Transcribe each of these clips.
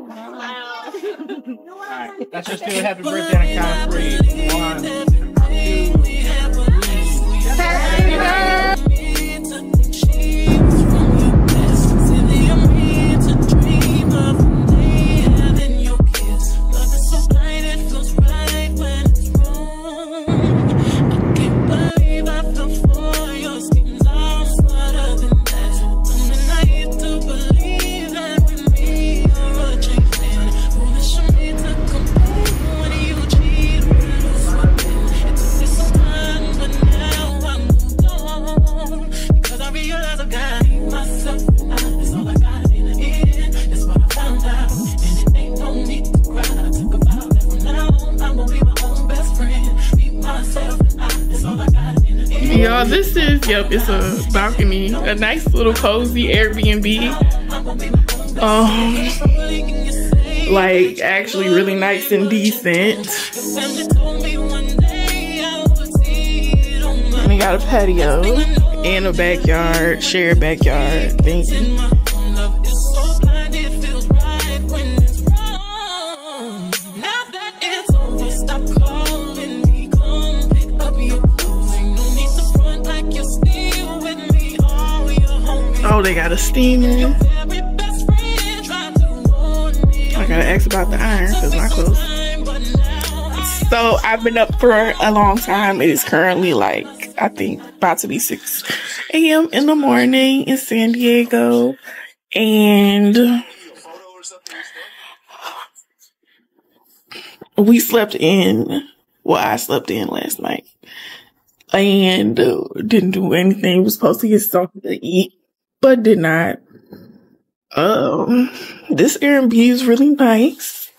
Wow. All right, let's just do a happy birthday on count 3. 1, 2. Happy birthday. Y'all, this is, yep, it's a balcony, a nice little cozy Airbnb. Like actually really nice and decent. And we got a patio and a backyard, shared backyard thing. Oh, they got a steamer. I gotta ask about the iron because my clothes. So I've been up for a long time. It is currently like, I think, about to be 6 AM in the morning in San Diego. And we slept in, well, I slept in last night and didn't do anything. We were supposed to get something to eat, but did not. This Airbnb is really nice.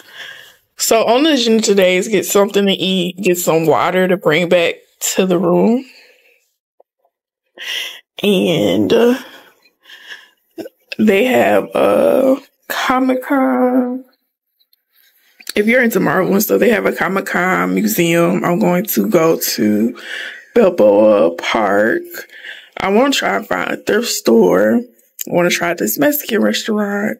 So on the agenda today is get something to eat, get some water to bring back to the room, and they have a Comic Con. If you're into Marvel and stuff, they have a Comic Con museum. I'm going to go to Balboa Park. I want to try and find a thrift store. I want to try this Mexican restaurant.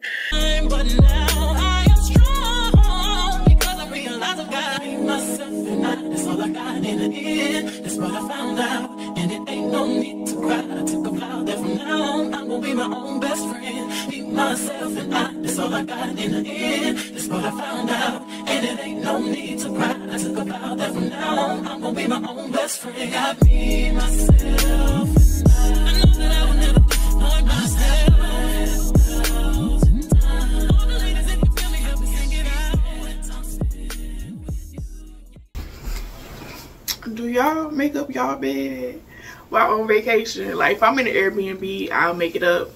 Do y'all make up y'all bed while on vacation? Like, if I'm in an Airbnb, I'll make it up,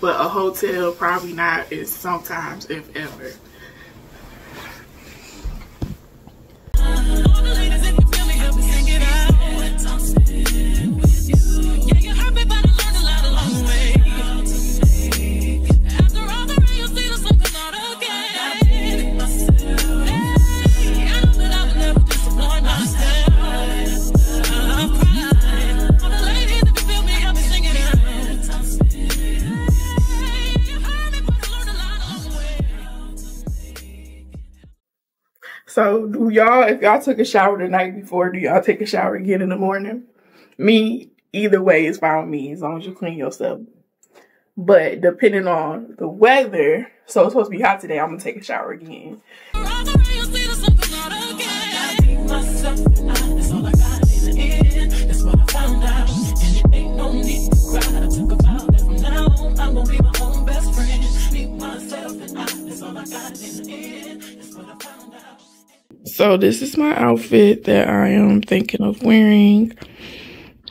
but a hotel, probably not. Is sometimes, if ever. So do y'all, if y'all took a shower the night before, do y'all take a shower again in the morning? Me, either way is fine with me, as long as you clean yourself. But depending on the weather, so it's supposed to be hot today, I'm gonna take a shower again. So this is my outfit that I am thinking of wearing.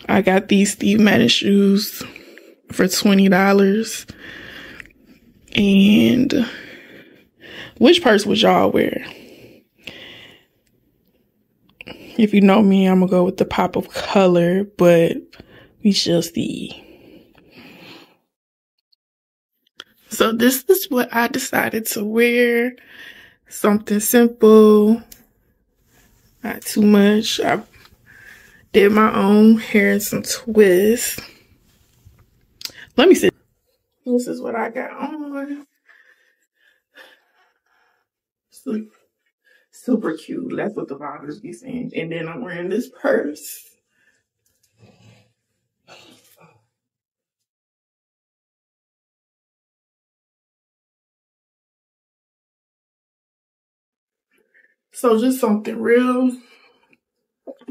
I got these Steve Madden shoes for $20. And which purse would y'all wear? If you know me, I'm gonna go with the pop of color, but we shall see. So this is what I decided to wear. Something simple, not too much. I did my own hair and some twists. Let me see. This is what I got on. Super cute. That's what the vloggers be saying. And then I'm wearing this purse. So just something real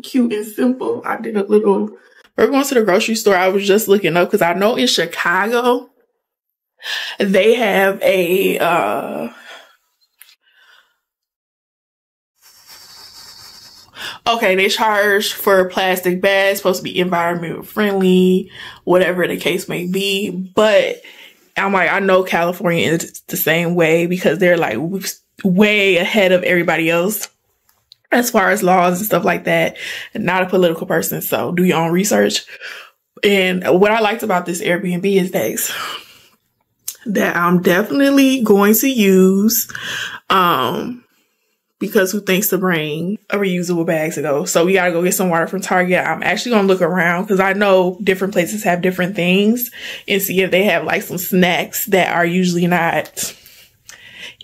cute and simple. I did a little, we're going to the grocery store. I was just looking up because I know in Chicago, they have a, okay, they charge for plastic bags, supposed to be environment friendly, whatever the case may be. But I'm like, I know California is the same way because they're like way ahead of everybody else as far as laws and stuff like that. Not a political person, so do your own research. And what I liked about this Airbnb is that I'm definitely going to use, because who thinks to bring a reusable bag to go? So we gotta go get some water from Target. I'm actually gonna look around because I know different places have different things and see if they have like some snacks that are usually not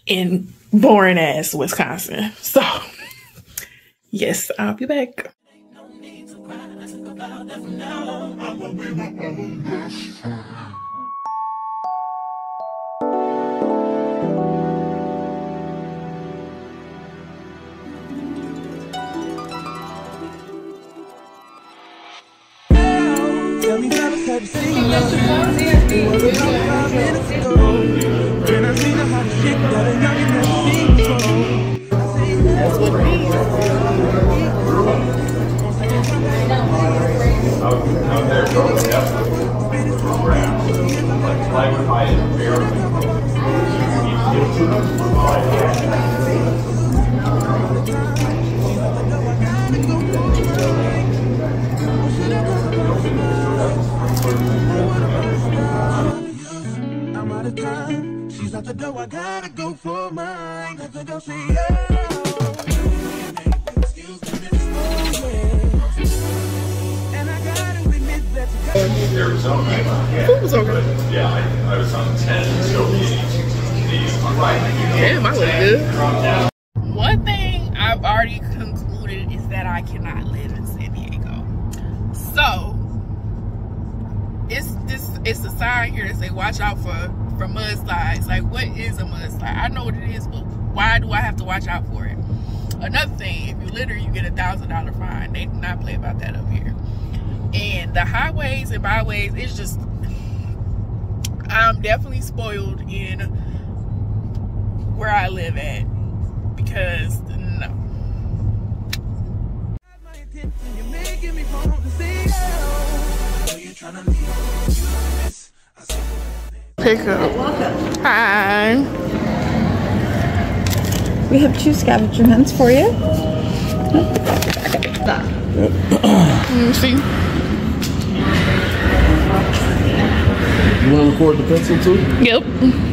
in boring ass Wisconsin. So yes, I'll be back. That's what it means. I was there totally I'm out of time. She's out the door. I gotta go for mine. Got to go see her. Arizona, yeah, I was on 10, so damn, I look good. One thing I've already concluded is that I cannot live in San Diego. So it's a sign here that say watch out for mudslides. Like, what is a mudslide? I know what it is, but why do I have to watch out for it? Another thing, if you litter, you get a $1,000 fine. They do not play about that up here. And the highways and byways, it's just, I'm definitely spoiled in where I live at, because no. Pick up. Hi. We have two scavenger hunts for you. Let me see. You want to record the pencil too? Yep.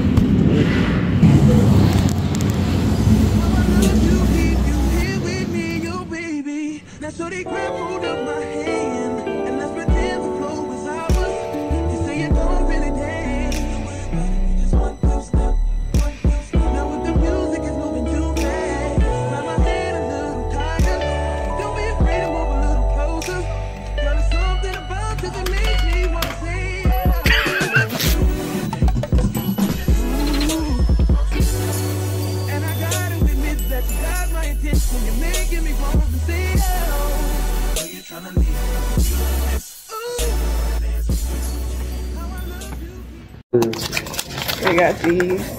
We got these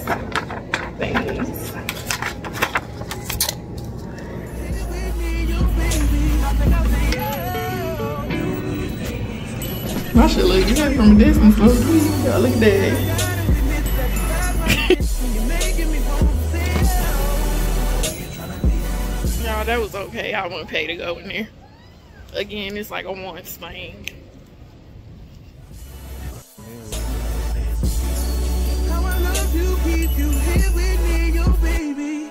things. My shit look good from a distance. Look at that. Y'all, that was okay. I wouldn't pay to go in there. Again, it's like a once thing. Keep you here with me, your baby.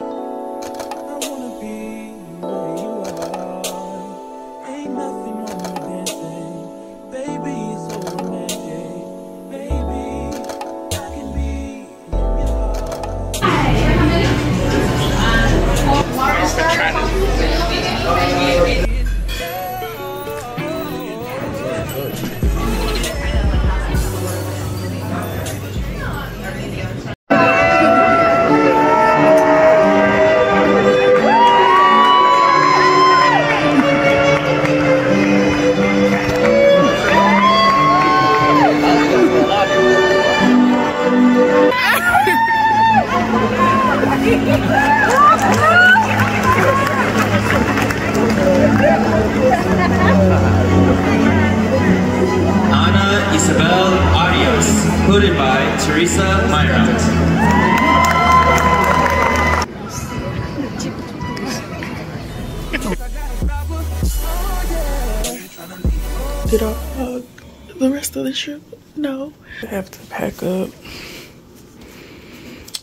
I wanna be where you are. Ain't nothing wrong with dancing, baby. It's so romantic, baby. I can be where you are. Did I vlog the rest of the trip? No. I have to pack up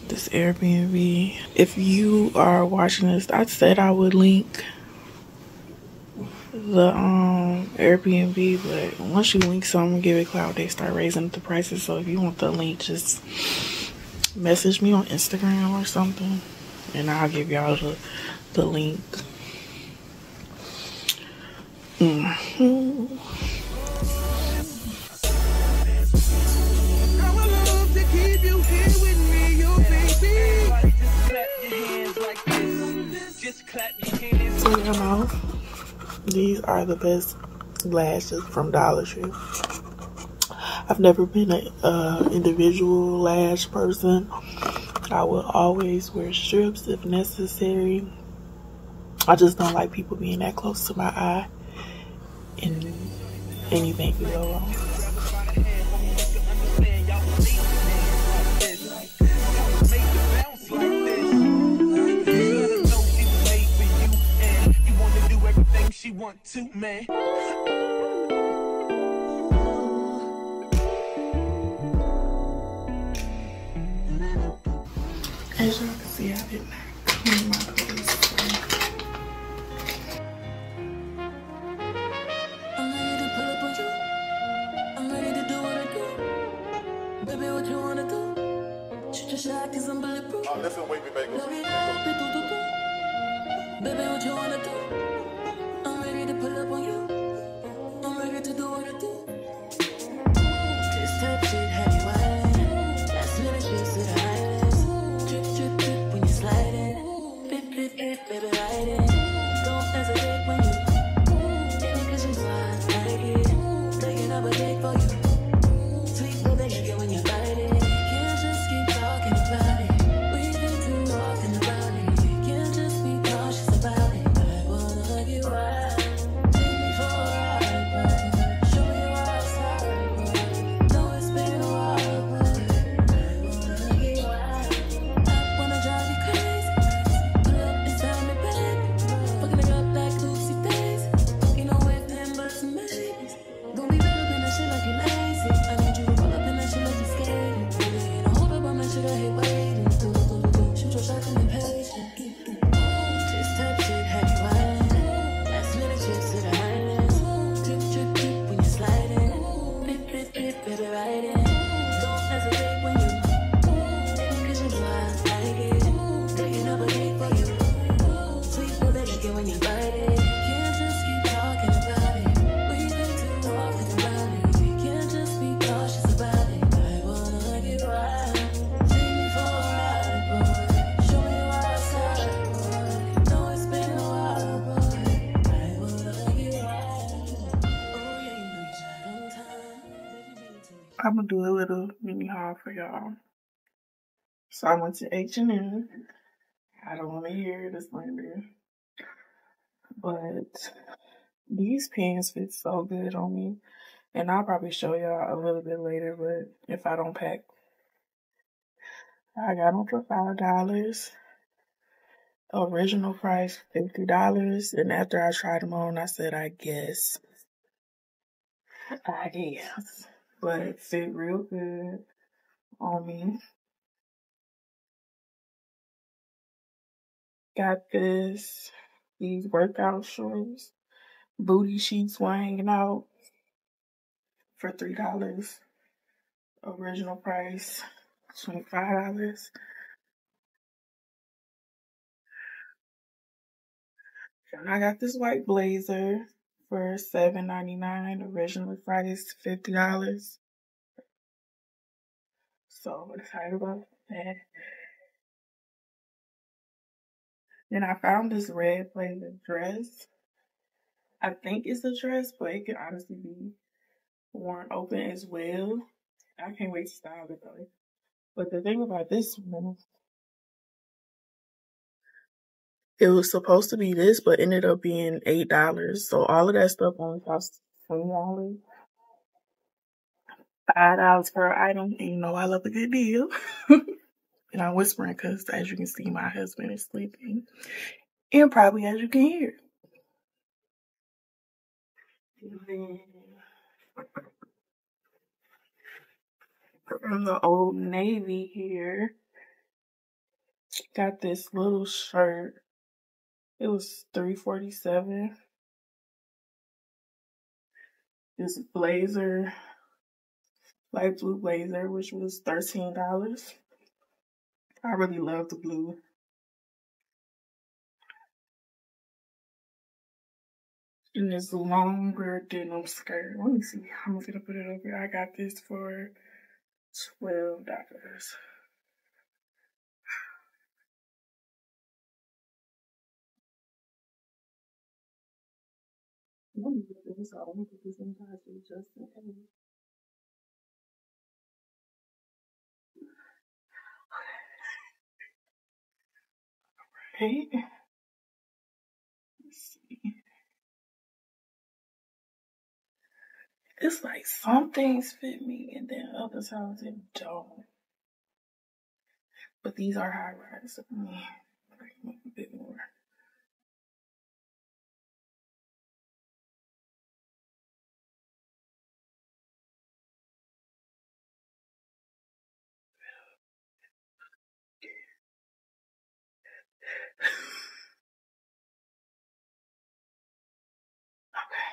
this Airbnb. If you are watching this, I said I would link the Airbnb, but once you link something, give it cloud, they start raising up the prices. So if you want the link, just message me on Instagram or something and I'll give y'all the link. So you know, these are the best lashes from Dollar Tree. I've never been an individual lash person. I will always wear strips if necessary. I just don't like people being that close to my eye and anything could go wrong. She want to, man. As y'all can see, I did not clean my clothes. I'm ready to pull up on you. I'm ready to do what I do. Baby, what you wanna do? Shoot your shot, 'cause I'm bulletproof. Oh, listen, wait, baby. Baby, what you wanna do? I'm ready to pull up on you. I'm ready to do what I do. This type shit, how you wildin'? That's when it feels that I baby, ride it. Don't hesitate when you get it, 'cause you know I like it. Taking up a date for you. Sweet little thing you get when you bite it. Can't just keep talking about it. We've been too often about it. Can't just be cautious about it. I wanna hug you out. Take me for a ride, but show you outside, but know it's been a while, but I wanna hug you out. I wanna drive you crazy. I'm gonna do a little mini haul for y'all. So I went to H&M. I don't want to hear this slander, but these pants fit so good on me, and I'll probably show y'all a little bit later. But if I don't pack, I got them for $5. Original price $50, and after I tried them on, I said, I guess. But it fit real good on me. Got these workout shorts, booty sheets were hanging out for $3. Original price $25. And I got this white blazer for $7.99, original price $50. So excited about that. Then I found this red blazer dress. I think it's a dress, but it can honestly be worn open as well. I can't wait to style it though. But the thing about this one, it was supposed to be this, but ended up being $8. So all of that stuff only cost $20. $5 per item. And you know I love a good deal. And I'm whispering because, as you can see, my husband is sleeping. And probably as you can hear. From the Old Navy here. Got this little shirt. It was $3.47. This blazer, light blue blazer, which was $13. I really love the blue. And this longer denim skirt. Let me see. I'm gonna put it up here. I got this for $12. Let me get this out. Let me put this in Target just in case. Okay. Let's see. It's like some things fit me and then other times it don't. But these are high rise of me. A bit more. Okay.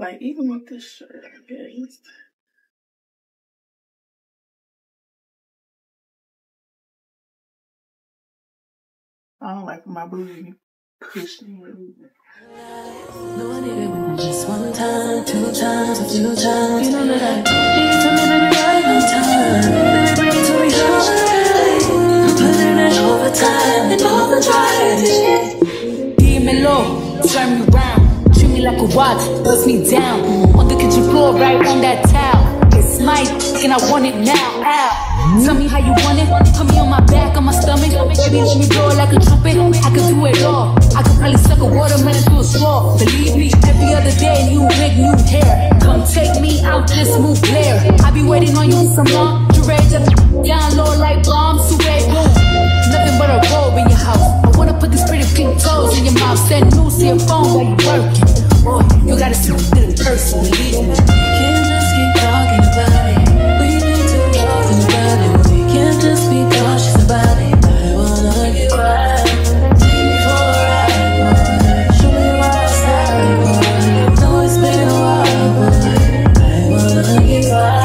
Like, even with this shirt, I guess. I don't like my booty pushing me. No, I did it just one time, two times, a few times. You know that I did it to me, baby, right on time. Baby, bring it to me, sure. Over time and all the time. Leave me low, turn me round. Treat me like a watch, puts me down. On the kitchen floor, right on that towel. It's my and I want it now. Ow. Tell me how you want it. Put me on my back, on my stomach. Baby, let me blow like a trumpet. I could do it all. I could probably suck a watermelon through a straw. Believe me, every other day, new wig, new hair. Come take me out, this new player. I be waiting on you some more. Down low like bombs, sweat boom. Nothing but a robe in your house. I wanna put these pretty pink toes in your mouth. Send news to your phone while you working. Boy, you gotta see the little person, believe me. We can't just keep talking about it. We can't just be cautious about it. I wanna get right. Take me for a ride. Show me what's happening. Know it's been a while. I wanna get right.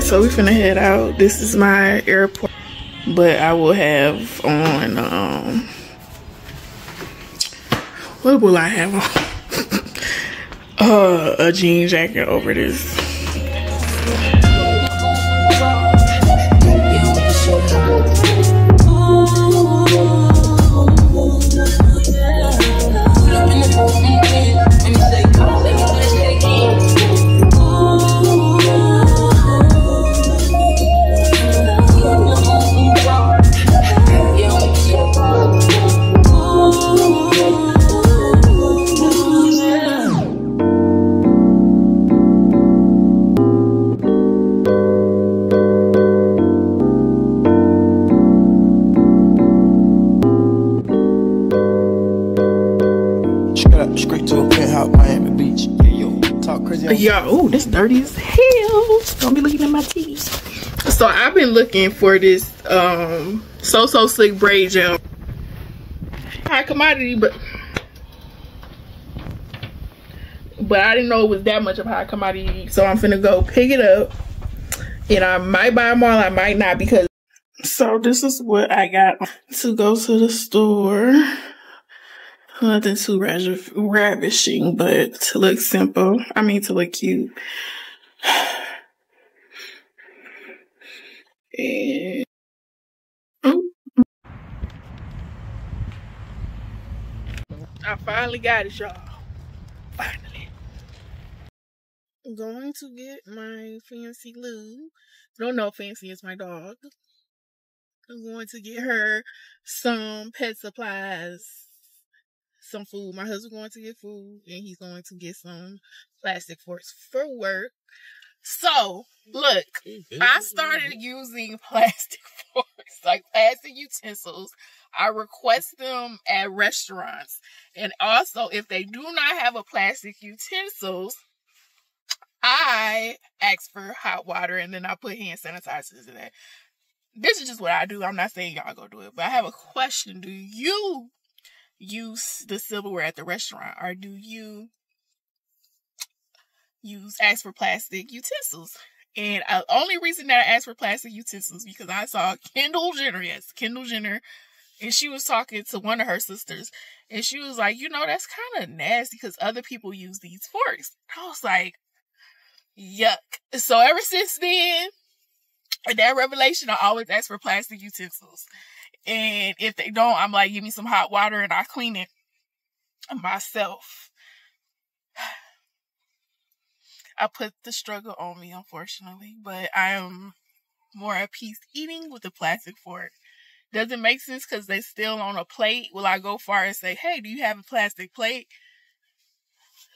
So we finna head out. This is my airport, but I will have on what will I have on? A jean jacket over this. Oh, this dirty as hell. Don't be looking at my teeth. So I've been looking for this so slick braid gel. High commodity, but I didn't know it was that much of high commodity. So I'm finna go pick it up, and I might buy them all. I might not because. So this is what I got to go to the store. Nothing too ravishing, but to look simple. I mean, to look cute. And I finally got it, y'all. Finally. I'm going to get my Fancy Lou. Don't know Fancy is my dog. I'm going to get her some pet supplies. Some food. My husband's going to get food and he's going to get some plastic forks for work. So, look, I started using plastic forks. like pads and utensils. I request them at restaurants. And also, if they do not have a plastic utensils, I ask for hot water and then I put hand sanitizers in that. This is just what I do. I'm not saying y'all go do it, but I have a question. Do you use the silverware at the restaurant, or do you ask for plastic utensils? And the only reason that I asked for plastic utensils because I saw Kendall Jenner, yes, Kendall Jenner, and she was talking to one of her sisters, and she was like, you know, that's kind of nasty because other people use these forks. I was like, yuck. So ever since then, and that revelation, I always ask for plastic utensils. And if they don't, I'm like, give me some hot water and I clean it myself. I put the struggle on me, unfortunately, but I am more at peace eating with a plastic fork. Doesn't make sense because they still on a plate. Will I go far and say, hey, do you have a plastic plate?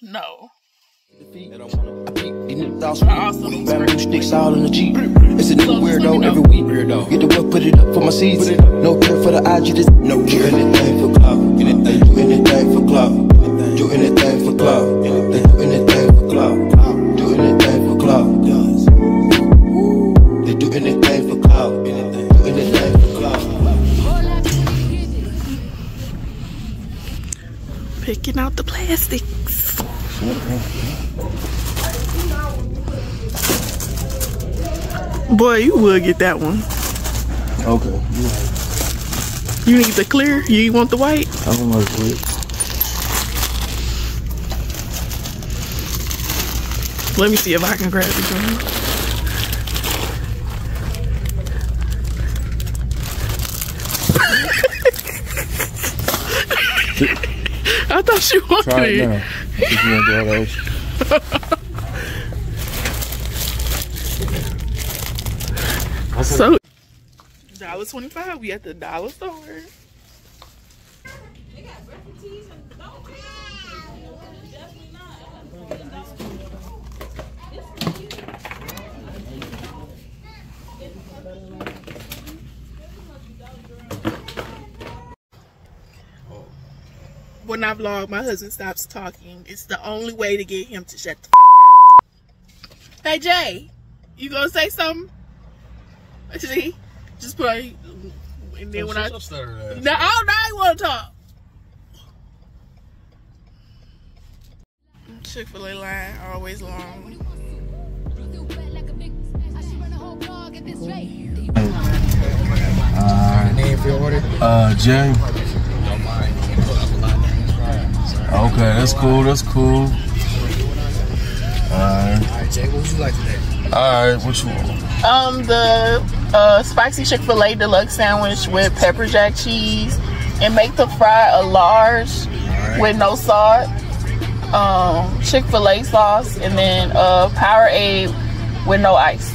No. Bamboo sticks all in the Jeep. It's a new weirdo every week. Get the work, put it up for my seeds. No care for the IG, just no care. Do anything for club. Do anything for club. Do anything for club. Do anything for club. Do anything for club. They do anything for club. Do anything for club. Picking out the plastics. Boy, you would get that one. Okay. Yeah. You need the clear? You want the white? I don't want the clear. Let me see if I can grab it again. I thought she wanted Try it. Now. I think you want to all those. So, $1.25. We at the dollar store. They got breakfast teas and donuts. Definitely not. When I vlog, my husband stops talking. It's the only way to get him to shut the f up. Hey Jay, you gonna say something? See, just play. And then when I no, all night you wanna talk. Chick-fil-A line always long. Name for your order? Jay. Don't mind. Okay, that's cool, that's cool. Alright, Jay, what would you like today? Alright, what you want? The spicy Chick-fil-A deluxe sandwich with pepper jack cheese, and make the fry a large with no salt, Chick-fil-A sauce, and then Powerade with no ice.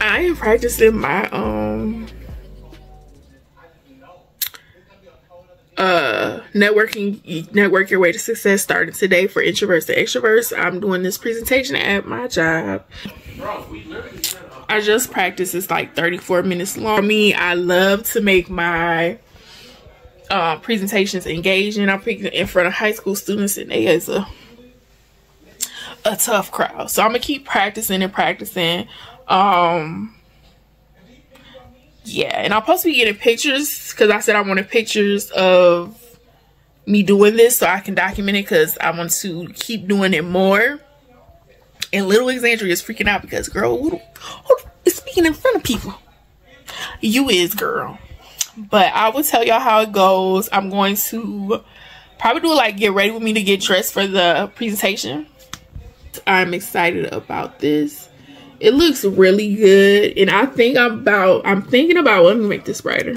I am practicing my network your way to success starting today for introverts to extroverts. I'm doing this presentation at my job. I just practiced. It's like 34 minutes long. For me, I love to make my presentations engaging. I'm speaking in front of high school students, and they is a tough crowd. So I'm gonna keep practicing and practicing. Yeah, and I'm supposed to be getting pictures because I said I wanted pictures of me doing this so I can document it because I want to keep doing it more. And little Alexandria is freaking out because, girl, who is speaking in front of people? You is, girl. But I will tell y'all how it goes. I'm going to probably do like get ready with me to get dressed for the presentation. I'm excited about this. It looks really good, and I think I'm thinking about let me make this brighter.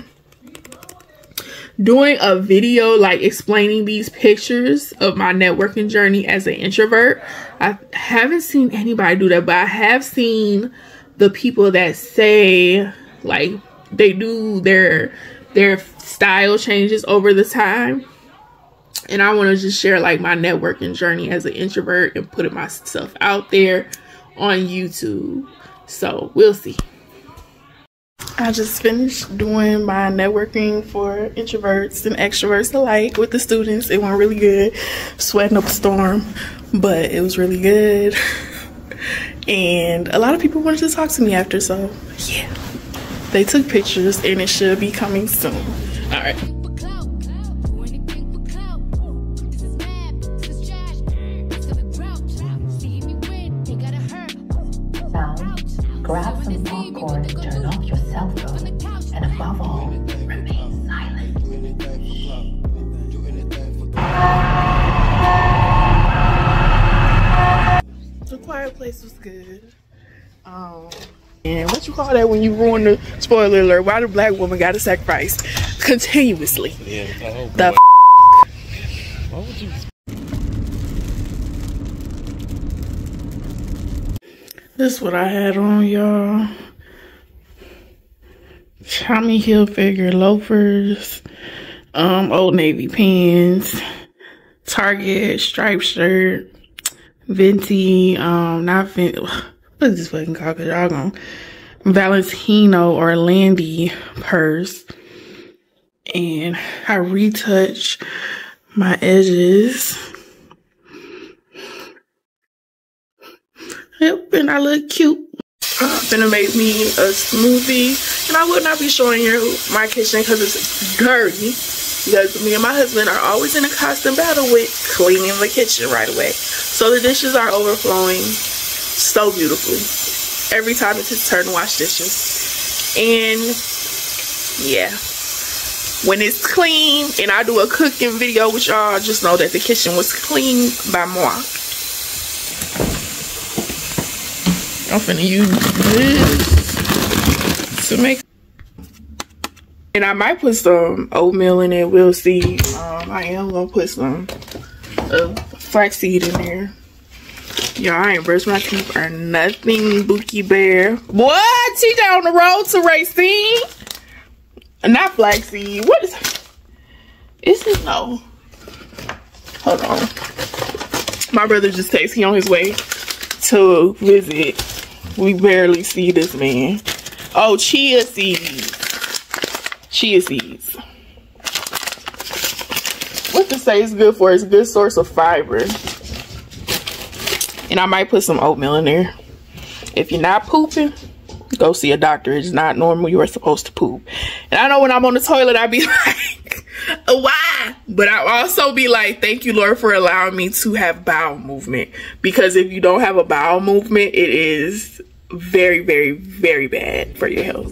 Doing a video like explaining these pictures of my networking journey as an introvert. I haven't seen anybody do that, but I have seen the people that say like they do their style changes over the time. And I want to just share like my networking journey as an introvert and putting myself out there on YouTube. So we'll see. I just finished doing my networking for introverts and extroverts alike with the students. It went really good. Sweating up a storm, but it was really good. And a lot of people wanted to talk to me after, so yeah. They took pictures and it should be coming soon. All right. Grab some popcorn, turn off your cell phone, and above all, remain silent. The Quiet Place was good. And what you call that when you ruin the spoiler alert? Why the black woman got to sacrifice continuously? Yeah, the why would you? This is what I had on, y'all. Tommy Hilfiger loafers, Old Navy pants, Target striped shirt, Venti, not Venti, what is this fucking called? Cause y'all gonna Valentino or Landy purse. And I retouch my edges. Yep, and I look cute. I'm finna make me a smoothie. And I will not be showing you my kitchen because it's dirty. Because me and my husband are always in a constant battle with cleaning the kitchen right away. So the dishes are overflowing so beautifully. Every time it's his turn to wash dishes. And yeah. When it's clean and I do a cooking video with y'all, just know that the kitchen was cleaned by moi. I'm finna use this to make, and I might put some oatmeal in it. We'll see. I am gonna put some flaxseed in there. Y'all, I ain't brushed my teeth or nothing, Bookie Bear. What? She down the road to Racine? Not flaxseed. What is it? Is it no? Hold on. My brother just texted. He on his way to visit. We barely see this man. Oh, chia seeds. Chia seeds. What to say it's good for? It's a good source of fiber. And I might put some oatmeal in there. If you're not pooping, go see a doctor. It's not normal. You are supposed to poop. And I know when I'm on the toilet, I be like, why? But I also be like, thank you, Lord, for allowing me to have bowel movement. Because if you don't have a bowel movement, it is very, very, very bad for your health.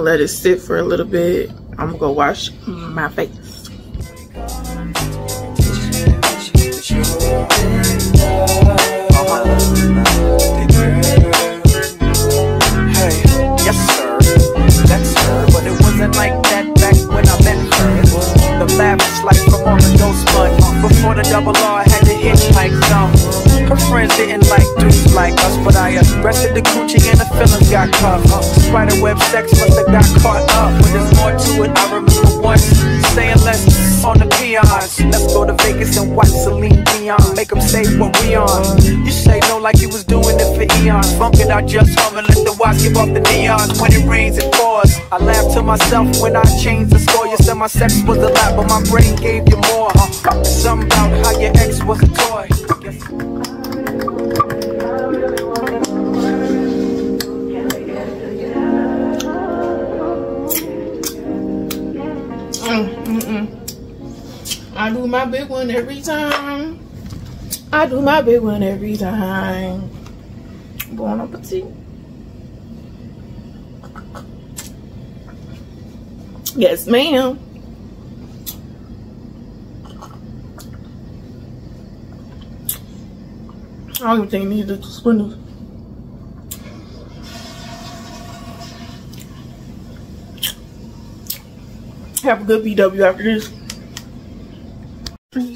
Let it sit for a little bit. I'm gonna go wash my face. Hey, yes sir, that's her. But it wasn't like that back when I met her. It was the lavish life from on the ghost bud. Before the double R I had to hitch like some. Her friends didn't like dudes like us, but I arrested the Gucci and the feelings got cuffed. Spiderweb sex must have got caught up, but there's more to it. I remember once saying less on the peons. Let's go to Vegas and watch Celine Dion. Make them say what we on. You say no like you was doing it for eons. Bump it, I just hum and let the watch give off the neons. When it rains, it pours. I laughed to myself when I changed the score. You said my sex was a lot, but my brain gave you more. Something about how your ex was a toy. I do my big one every time. I do my big one every time. Bon appetit. Yes, ma'am. I don't even think I need the suspenders. Have a good BW after this.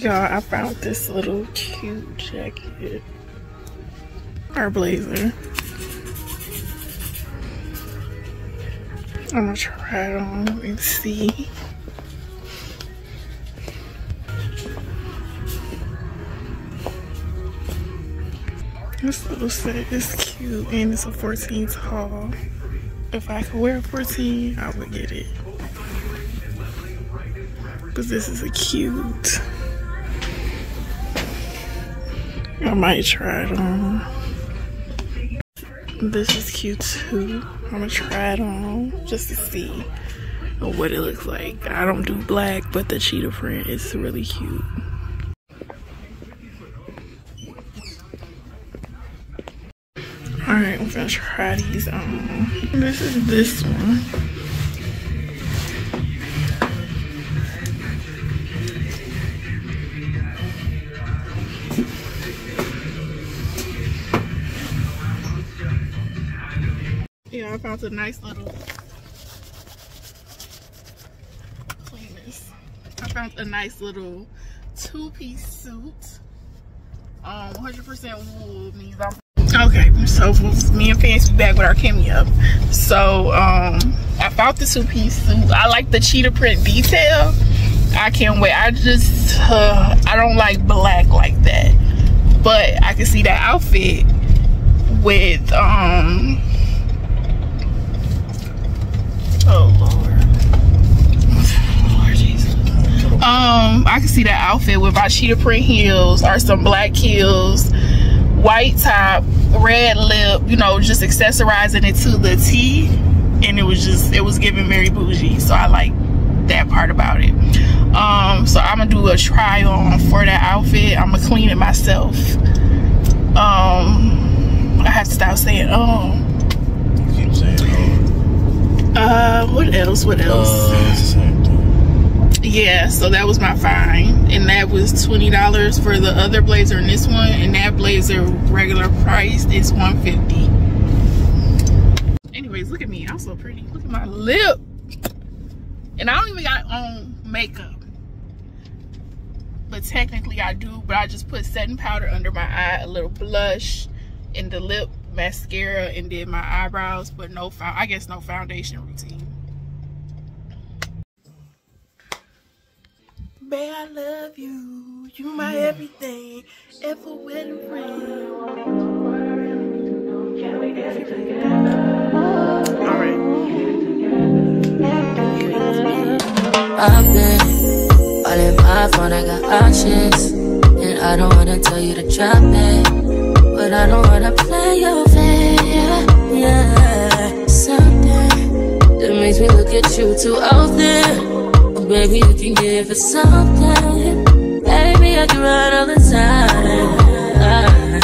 Y'all, I found this little cute jacket. Or blazer. I'm gonna try it on and see. This little set is cute and it's a 14 haul. If I could wear a 14, I would get it. But this is a cute. I might try it on. This is cute too. I'm gonna try it on just to see what it looks like. I don't do black, but the cheetah print is really cute. Alright, I'm gonna try these on. This is this one. Yeah, I found a nice little cleanness. I found a nice little two-piece suit. 100% wool means I'm okay, so me and Fancy back with our Kimmy up. So I found the two-piece suit. I like the cheetah print detail. I can't wait. I just I don't like black like that, but I can see that outfit with oh Lord Jesus. I can see that outfit with my cheetah print heels or some black heels, white top, red lip, you know, just accessorizing it to the T, and it was giving very bougie, so I like that part about it. So I'm gonna do a try on for that outfit. I'm gonna clean it myself. I have to stop saying you keep saying what else same thing. Yeah, so that was my find, and that was $20 for the other blazer and this one, and that blazer regular price is $150. Anyways, look at me, I'm so pretty. Look at my lip, and I don't even got on makeup, but technically I do, but I just put setting powder under my eye, a little blush in the lip, mascara, and did my eyebrows, but no, I guess no foundation routine. Babe, I love you. You my everything. Ever with a friend. Alright. I've been all in my phone, I got options. And I don't wanna tell you to drop me. But I don't wanna play your fair, yeah. Something that makes me look at you too often. Baby, you can give us something. Baby, I can run all the time.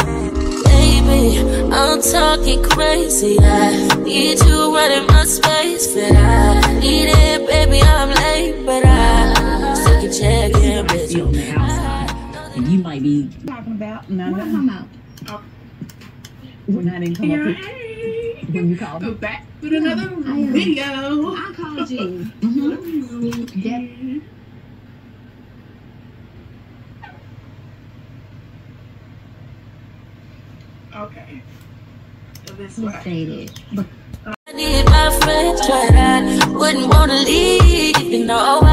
Baby, I'm talking crazy. I need you running my space, but I need it, baby. I'm late, but I still can check in with you. And you might be talking about nothing. When I didn't come up with when you called me. We're back with another video. I called you. Yep. Okay. So this is faded. I need my friends, but I wouldn't want to leave, you know.